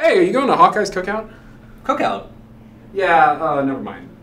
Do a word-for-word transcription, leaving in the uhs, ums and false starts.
Hey, are you going to Hawkeye's cookout? Cookout? Yeah, uh, never mind.